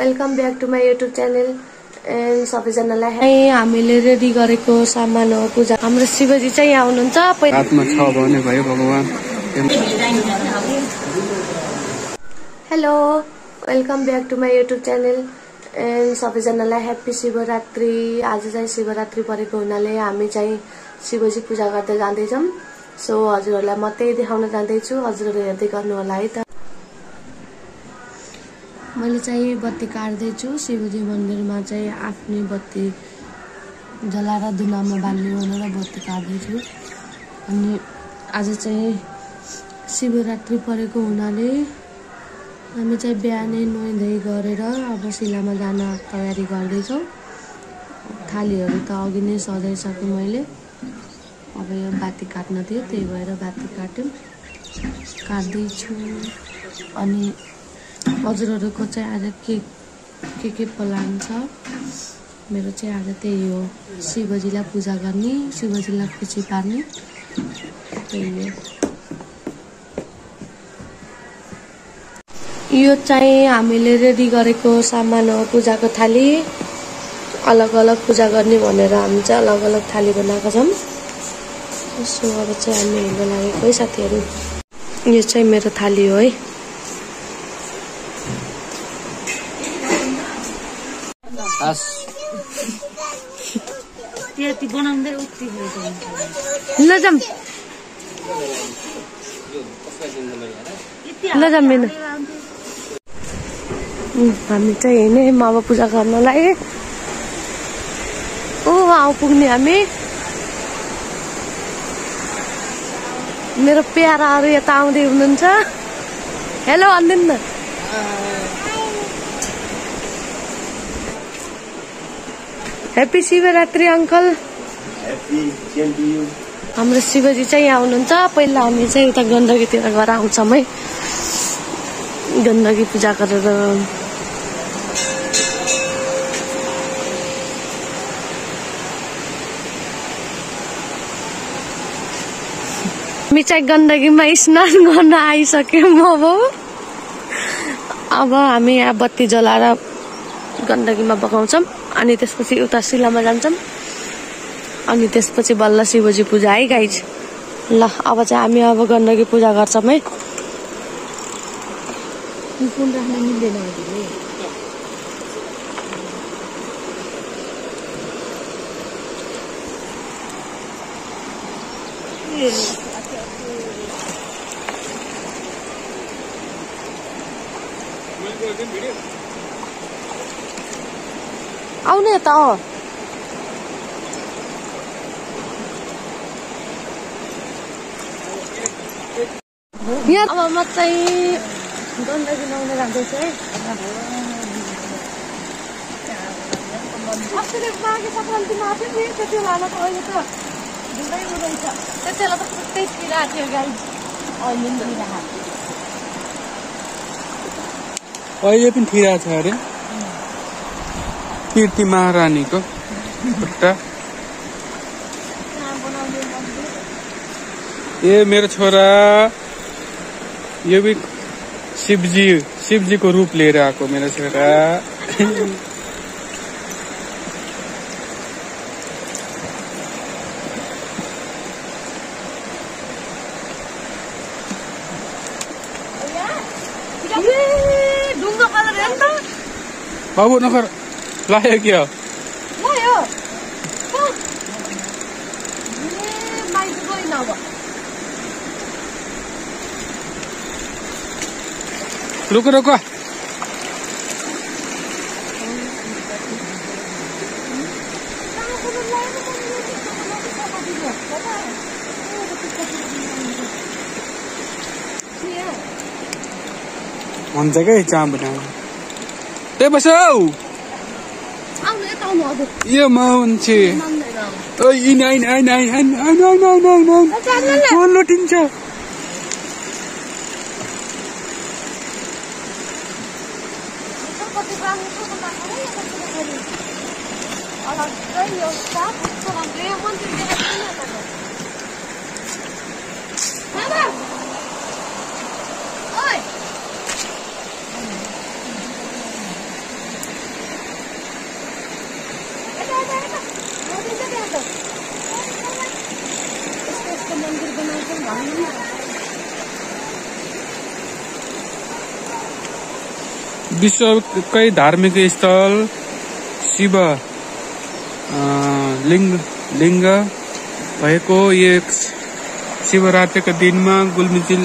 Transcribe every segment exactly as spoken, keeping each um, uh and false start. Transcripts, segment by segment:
Welcome back to my YouTube channel and सबैजनालाई है हामीले रेडी गरेको सामान हो पूजा। हाम्रो शिवजी चाहिँ आउनुहुन्छ रातमा छ भने भयो भगवान। Hello welcome back to my YouTube channel and सबैजनालाई हैप्पी शिवरात्रि। आज चाहिँ शिवरात्रि परेको हुनाले हामी चाहिँ शिवजी पूजा गर्दै जाँदै छौं। सो हजुरहरूलाई म त्यही देखाउन जाँदै छु, हजुरहरूले हेर्दै गर्नु होला है। त मैं चाहे बत्ती काट्दै छु। शिवजी मंदिर में चाहे अपने बत्ती जलाएर धुना में बाल्ने भनेर बत्ती काट्दै छु। अनि आज चाहिँ शिवरात्रि परेको हुनाले हामी चाहिँ बिहानै नुहाई धुई गरेर अब शिलामा जान तयारी गर्दै छौं। थालीहरु त अघि नै सजाइ सके मैले, अब यो बत्ती काट्न थियो त्यही भएर बत्ती काट्यौं काट्दै छु। अनि हजुरहरुको चाहिँ आज के के के प्लान छ? मेरो चाहिँ आज त्यही हो, शिवजीलाई पूजा गर्ने, शिवजीलाई खुसी पार्ने, त्यही हो। यो चाहिँ हामीले रेडी गरेको सामान हो पूजाको थाली। अलग अलग पूजा गर्ने भनेर हामी चाहिँ अलग अलग थाली बनाएको छौं। सो अब चाहिँ हामी हिँड्न लागेको है साथीहरु। यो चाहिँ मेरो थाली हो है। हामी चाहिँ हिँडे मावा पूजा गर्नलाई। ओ आउ पुग्ने हामी। मेरो प्याराहरू यता आउँदै हुनुहुन्छ। हेलो अन्दिन। Happy Shivratri uncle. हाम्रो शिवजी चाहिँ आउनुहुन्छ। पहिला हामी चाहिँ उता गण्डकीतिर गएर आउँछौँ है, गण्डकी पूजा गरेर। हामी चाहिँ गण्डकीमा स्नान गर्न आइसक्यौँ। अब अब हामी यहाँ बत्ती जलाएर गण्डकीमा बगाउँछौँ अनि त्यसपछि उता शिलामा जान्छौँ। अनि त्यसपछि बल्ल शिवजी पूजा है गाइज। ल अब चाहिँ हामी अब गण्डकी पूजा गर्छौँ है। आउने त यहाँ अब म चाहिँ गण्डकी नुहाउन जाँदैछु है। अहिले पनि ठिरा छ अरे कीर्ति महारानी को खुट्टा। ये मेरा छोरा ये भी शिवजी शिवजी को रूप ले रहा को मेरा छोरा। बाबू नखर लायो क्या? लायो। ये माइक बोली ना हुआ। रुको रुको। हम जगह चाम बनाओ। ते बसाओ। ये मान्छे ओइ इन आइन आइन आइन आइन आइन आइन आइन आइन आइन कोन लटिन्छ। विश्वकै धार्मिक स्थल शिव लिंग लिंग भएको एक शिवरात्रिका दिनमा गुल्मी जिल,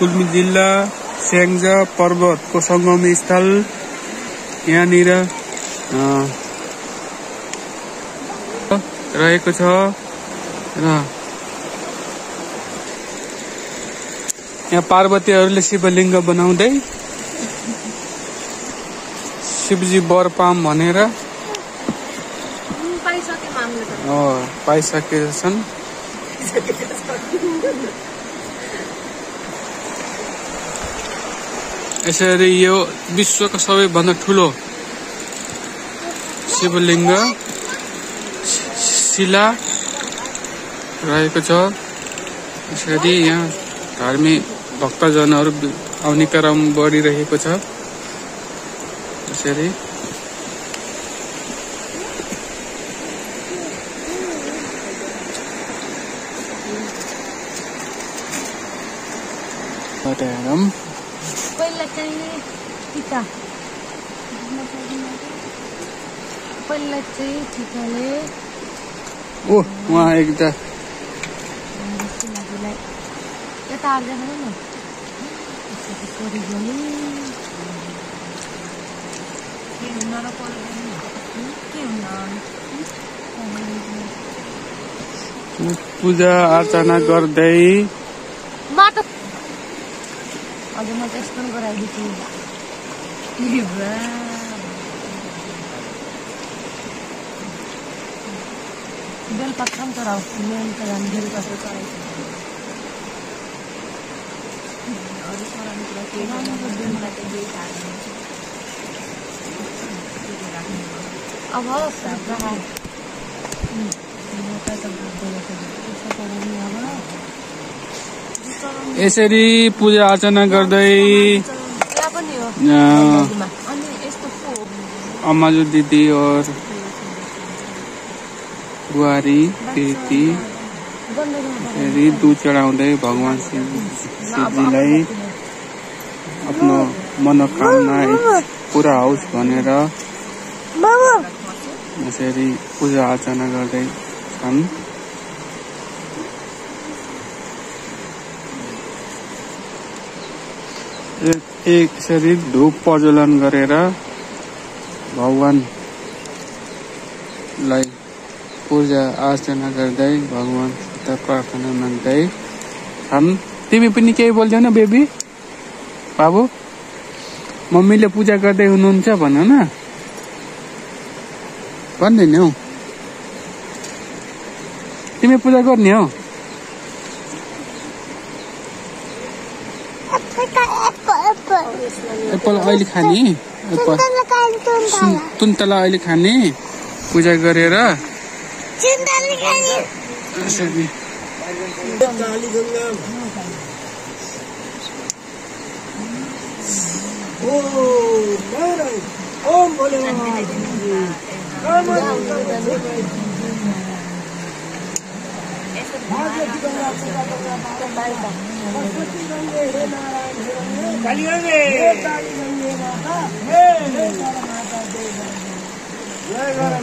गुल्मी जिल्ला स्याङ्जा पर्वतको संगम स्थल यहाँनिर रहेको छ र यहाँ पार्वतीहरूले शिवलिङ्ग बनाउँदै शिवजी वर पाम भनेर पाइसकेछन्। यसरी यो विश्वको सबैभन्दा ठुलो शिवलिङ्ग शिला रहेको छ। यसरी यहाँ धार्मिक भक्तजनहरू आउने क्रम बढिरहेको छ। यसरी पहिला चाहिँ टीका पहिला चाहिँ टीकाले ओ वहाँ एकटा यता आर्दै हैन पूजा अर्चना गर्दै अझ म त्यस्तो गराइदिन्छु। ए बा बेल पत्कम चढाउ मेन त गन्धेर कसो चढाइदिन्छु अरु सरानी कुरा के गर्नु मलाई त जे थाहा छैन। अब साबा म त त बोलेको छ सरानी अब यसरी पूजा अर्चना गर्दै अमाजु दिदी और बुहारी दिदी यसरी दूध चढाउँदै भगवान शिवजीलाई आफ्नो मनोकामना पूरा होस् भनेर यसरी पूजा अर्चना गर्दै छन्। एक शरीर धूप प्रज्वलन गरेर भगवानलाई पूजा अर्चना गर्दै भगवानसित प्रार्थना माग्दै छन्। तिमी पनि केही बोल्दैनौ न बेबी बाबु मम्मीले पूजा गर्दै हुनुहुन्छ भन न भन्दैन हौ तिमी पूजा गर्ने हौ। एप्पल अहिले खाने सुन्तला अहिले खाने पूजा गरेर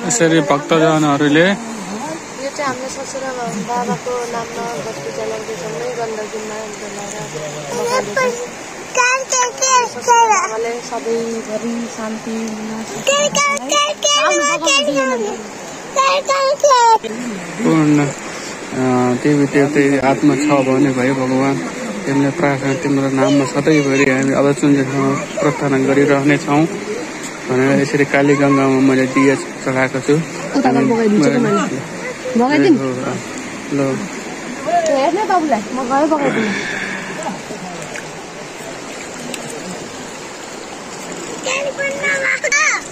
यसरी भक्तजनहरूले पूर्ण देवी देवता आत्मा छ भने भयो भगवान तिमीलाई प्रार्थना तिम्रो नाममा सधैँभरि हामी अवसुन्जेलसम्म प्रार्थना गरिरहनेछौँ भनेर यसरी काली गङ्गामा मैले दिया चढाएको छु।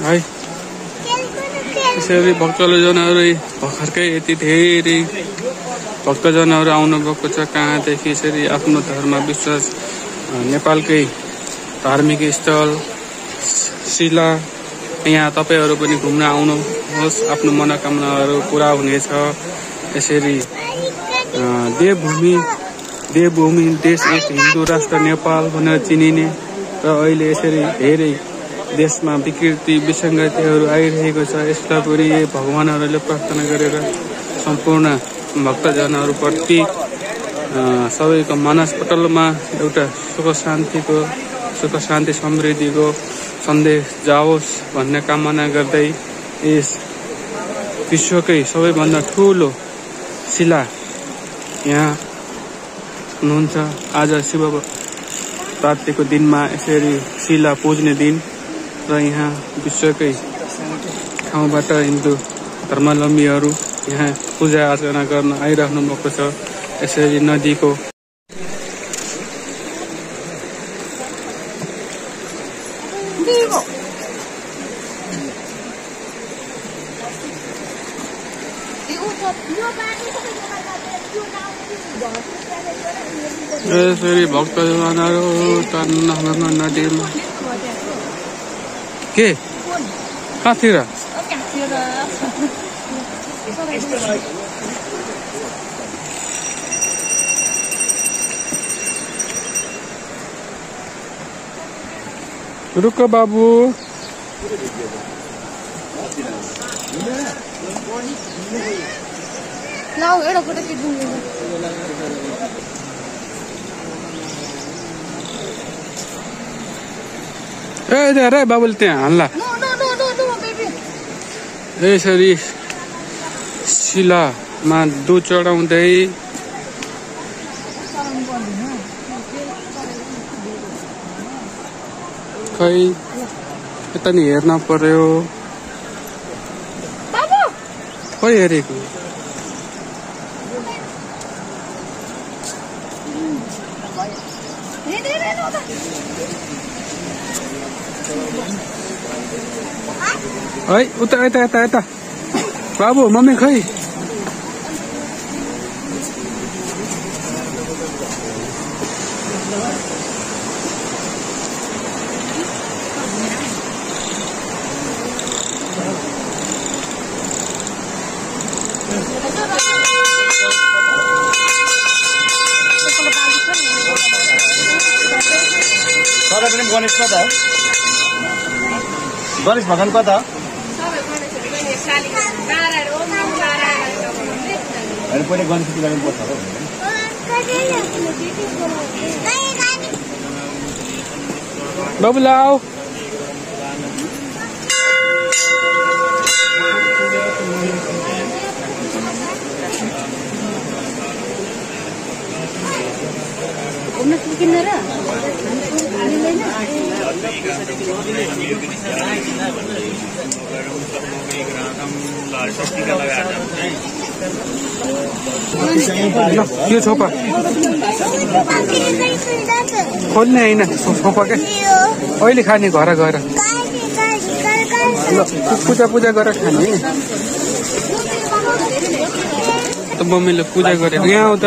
है यसरी भक्तजनहरू भर्खरकै यति धेरै भक्तजनहरू आउनुभएको छ कहाँदेखि यसरी आफ्नो धर्म विश्वास नेपालकै धार्मिक स्थल शिला यहाँ तपाईँहरू पनि घुम्न आउनुहोस्। आफ्नो मनोकामनाहरू पुरा हुनेछ। यसरी देवभूमि देवभूमि देश एक हिन्दू राष्ट्र नेपाल भनेर चिनिने र अहिले यसरी धेरै देश में विकृति विसंगति आइरहेको छ। यसलाई पनि भगवानहरूले प्रार्थना गरेर संपूर्ण भक्तजनहरूप्रति सबैको मानसपटलमा एउटा सुख शान्तिको सुख शान्ति समृद्धिको सन्देश जाओस् भन्ने कामना गर्दै यस विश्वकै सबैभन्दा ठूलो शिला यहाँ हुनुहुन्छ। आज शिवरात्रिको दिनमा यसरी शिला पूज्ने दिन र यहाँ विश्वकै ठाउँबाट हिन्दू धर्मावलम्बीहरू यहाँ पूजा आर्चना गर्न आइराख्नु भएको छ। यसरी नदीको यसरी भक्तजनहरू तन्नहरमा नदीमा के कहाँतिर रुक बाबू लाओ एडो कोटा के ढूंढो ए दे रे बाबूले त्यहाँ हाल्ला no no no no no baby यसरी शिलामा दुध चढाउँदै खै यता नि हेर्न पर्यो बाबु खै हेरेको है उता यता यता यता बाबु मम्मी खै गणेश कता गणेश भगवान कता पहले गणेश बाबू लाओ यो छोपा खोल्ने होइन छोपा के अहिले खाने घर गएर पूजा पूजा गरेर खाने त मम्मीले पूजा गरेको यहाँ हो त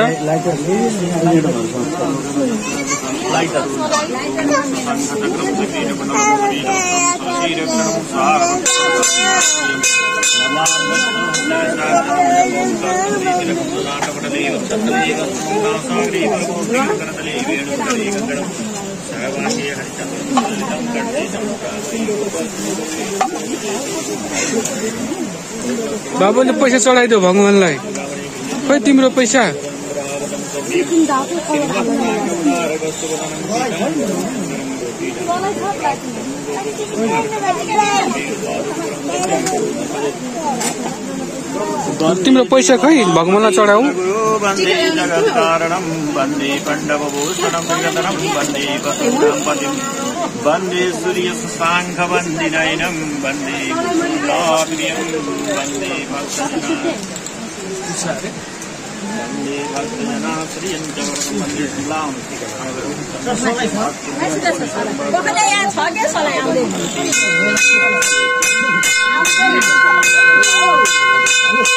बाबुले पैसा चढाइदियो भगवानलाई खै तिम्रो पैसा तिम्रो पैसा खै भगवानलाई चढाऊ वंदे सूर्य सांघ वंदे नयनम वंदे गुरुलाभियम वंदे भक्तजनाश्रियं वंदे भक्तजनाश्रियं वंदे गुरुलाम Gracias.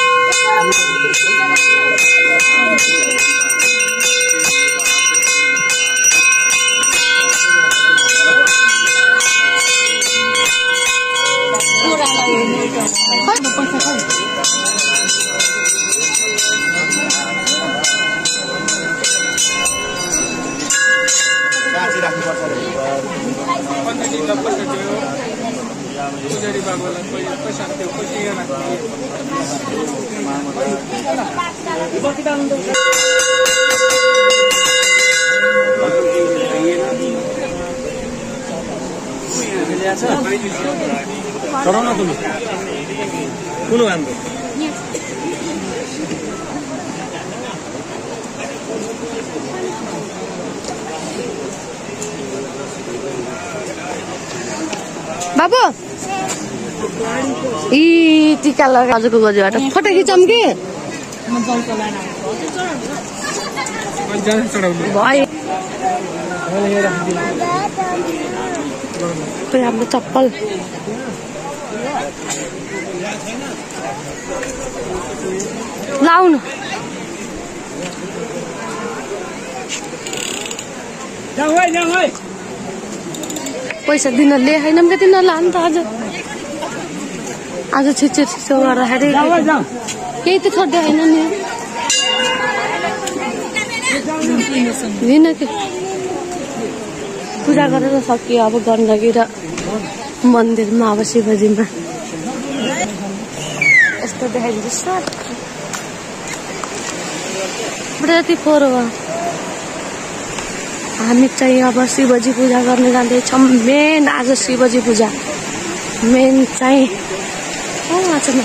पुजारी बाबाला शांति कशी करो ना तुम्हें कुल काम बाबू ई टीका लगा आज को गजबाट फोटो खिचम के हम चप्पल लाउन पैसा दिन ले हैन के दिन ला नि त आज आज छिछो छिछो गर्दाखेरि केही त छोड्दै हैन नि दिन के पूजा गरेर सकियो। अब गण्डकी र मन्दिरमा अब शिवजीमा यस्तो देखाइदिन्छ सर प्रति फोरवा हामी चाहिँ अब शिवजी पूजा गर्न जाँदैछौँ। मेन आज शिवजी पूजा मेन चाहिँ बहादुर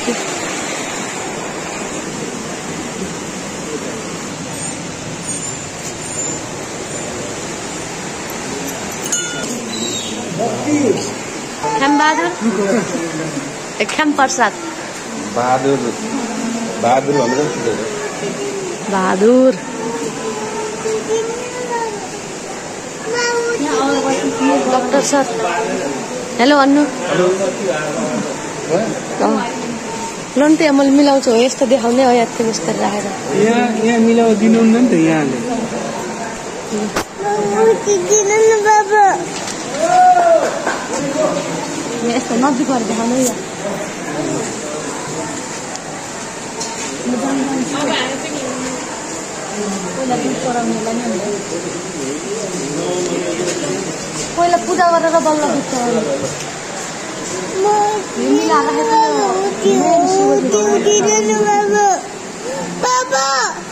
एकदम प्रसाद Bahadur Bahadur Bahadur doctor sir hello अन्नु लोन तो अमल मिला ये देखाने हो याद मिस्टर मिला दिन नदी पहिला पूजा गरेर बल्ल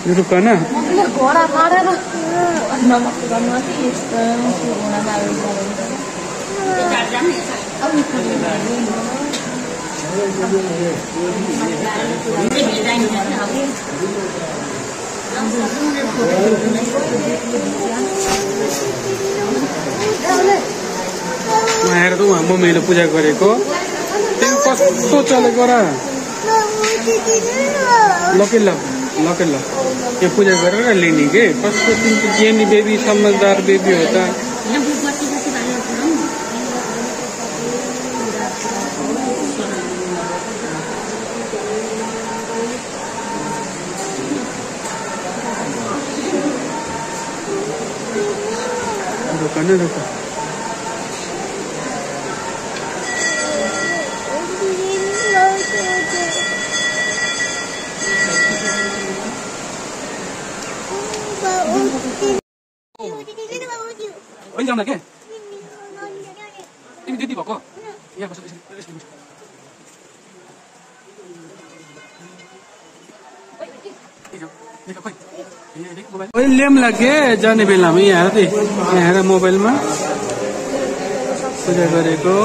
दुख्छ घोड़ा मारेर आएर त मम्मीले पूजा गरेको तिमी कस्तो चलेको र लके ल लके ल यो पूजा गरेर लिने के कस्तो तिमी ज्ञानी बेबी समझदार बेबी हो त दोकान दोकान के तिमी दिदी भको यहाँ बस लेम लगे जाने बेला में यहाँ यहाँ आएर मोबाइल में पूजा गरेको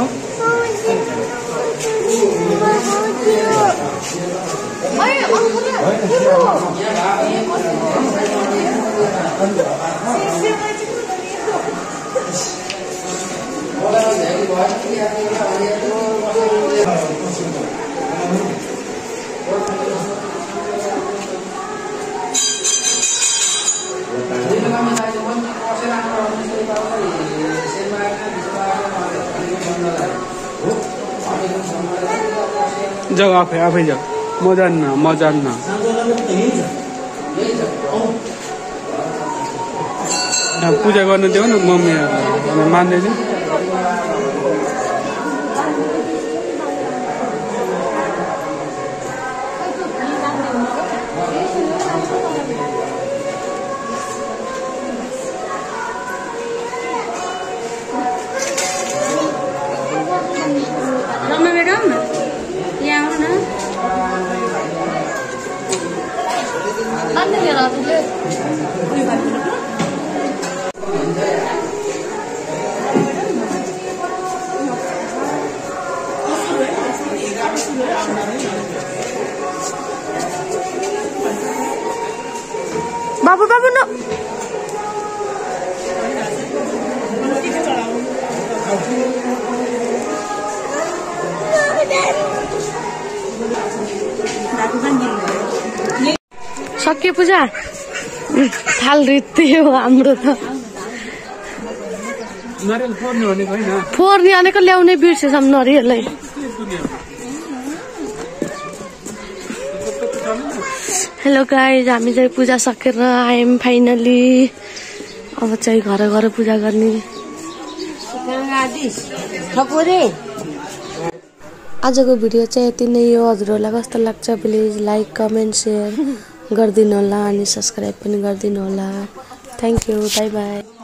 जाओ आप आप जाओ मजा ना मजा ना पूजा गर्न दियो न मम्मी मान्दै छ అవునా మేడం ये అవునా అందనే రాదులే ఈ బట్టలు बाबू बाबू नो सके पूजा थाल रित्ते हो हाम्रो त नरियल फोर्ने भनेको हैन फोर्ने भनेको ल्याउने बिर्सेछ हम नरियललाई हेलो गाइज हामी चाहिँ पूजा सकेर आयम फाइनली अब चाहिँ घर घर पूजा गर्ने आजको भिडियो चाहिँ यति नै हो हजुरहरूलाई कस्तो लाग्छ प्लिज लाइक कमेन्ट सेयर गरिदिनु होला अनि सब्स्क्राइब पनि गरिदिनु होला थ्यांक यू बाय बाय।